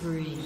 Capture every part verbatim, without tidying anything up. spree.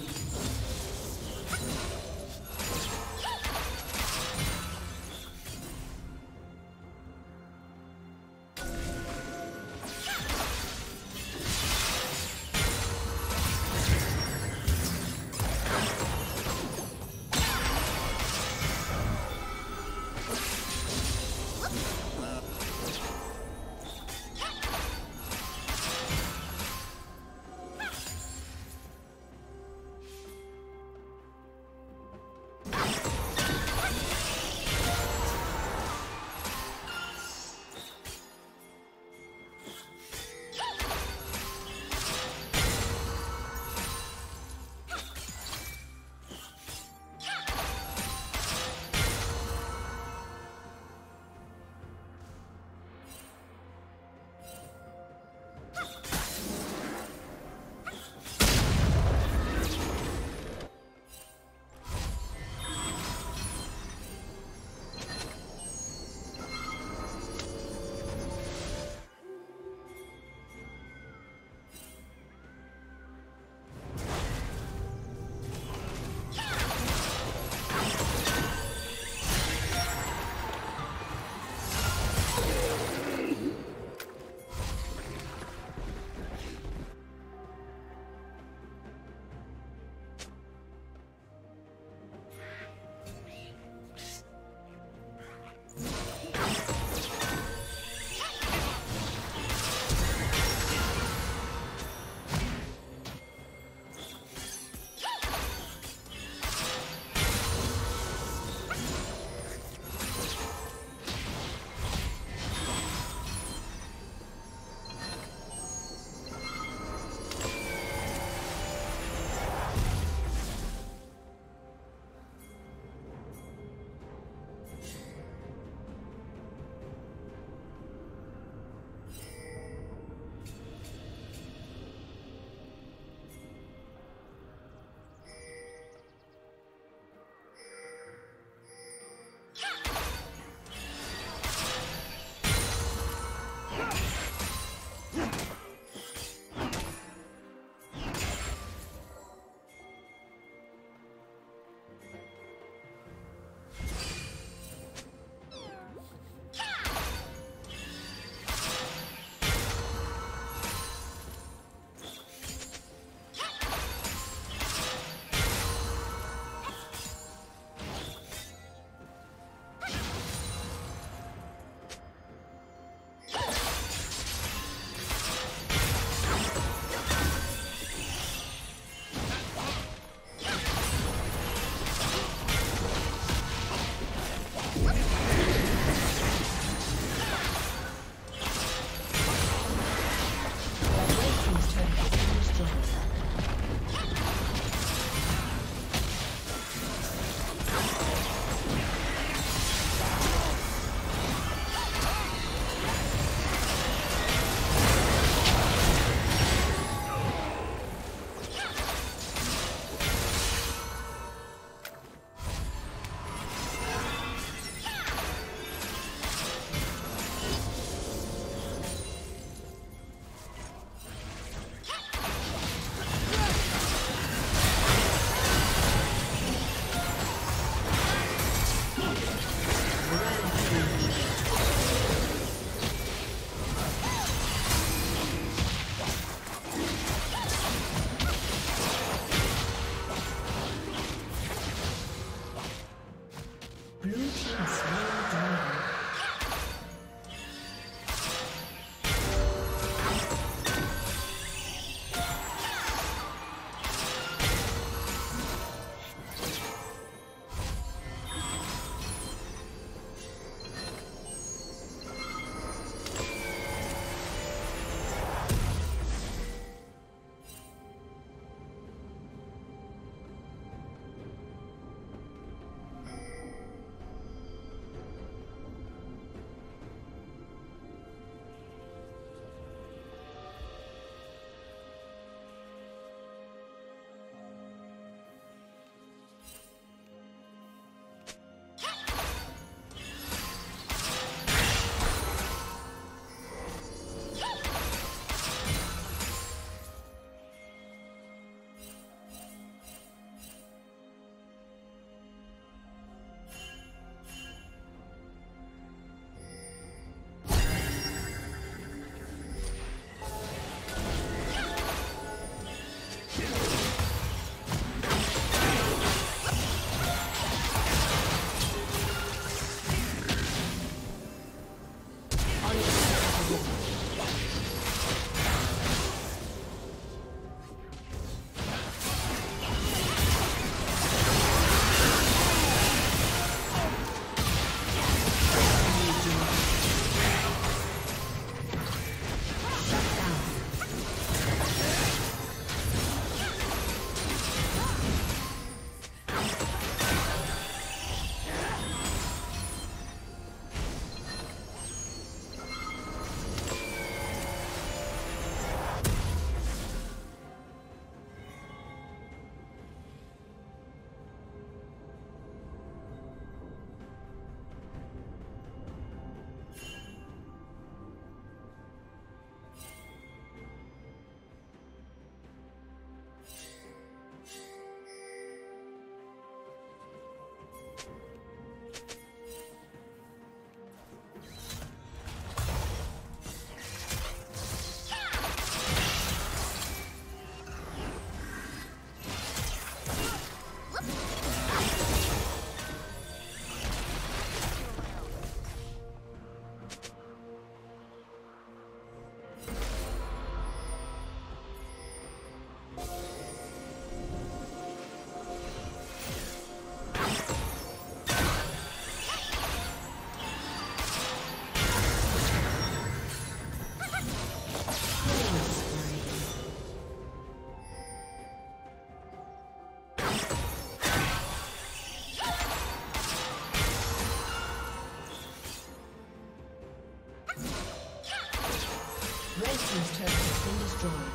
Red team's turret has been destroyed.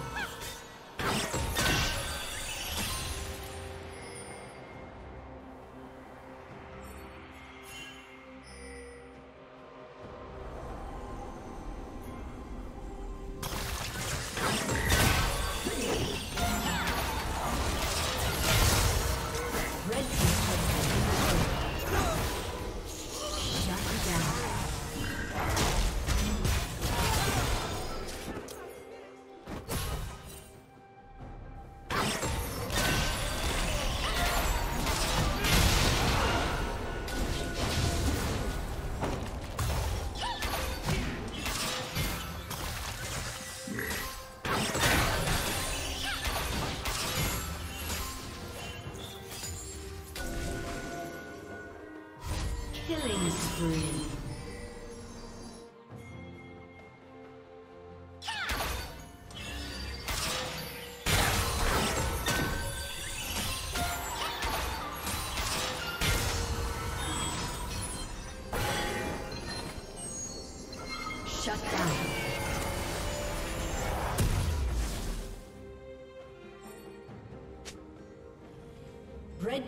Killing spree. Red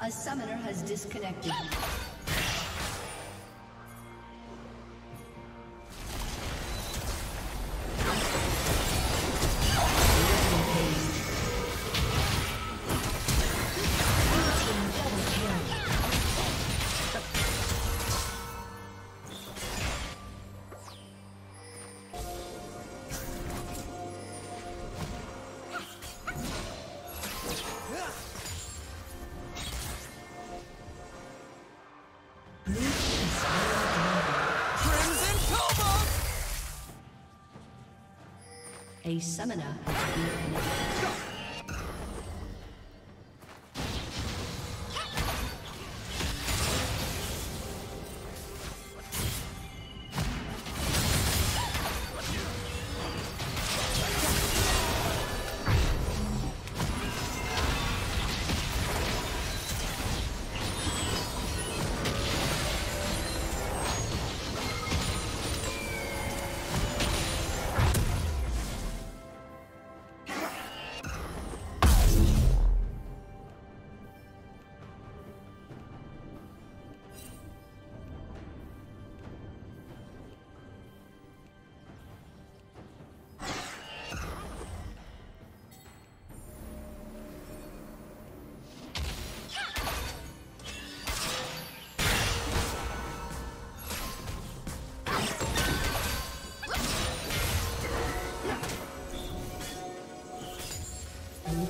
A summoner has disconnected. A summoner has been connected.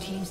Team's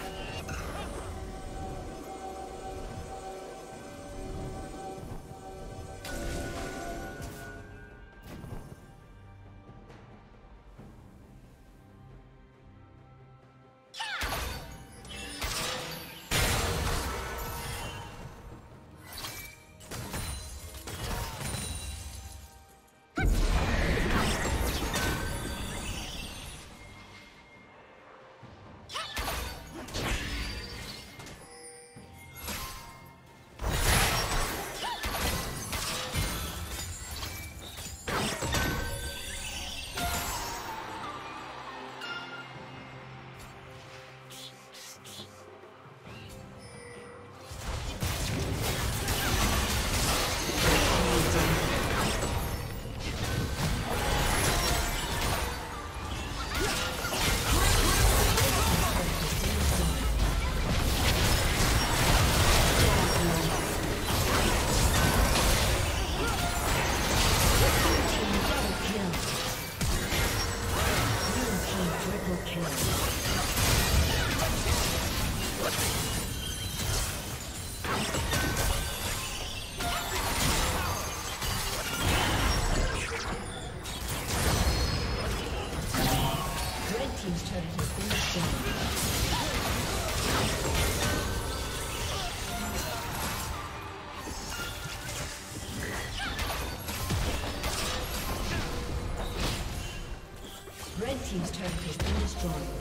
team's turret has been destroyed.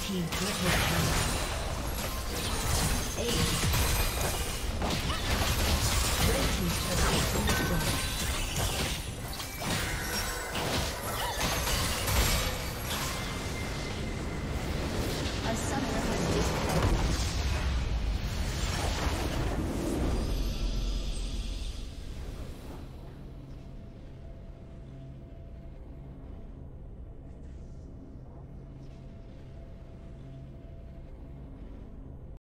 team turret has been destroyed.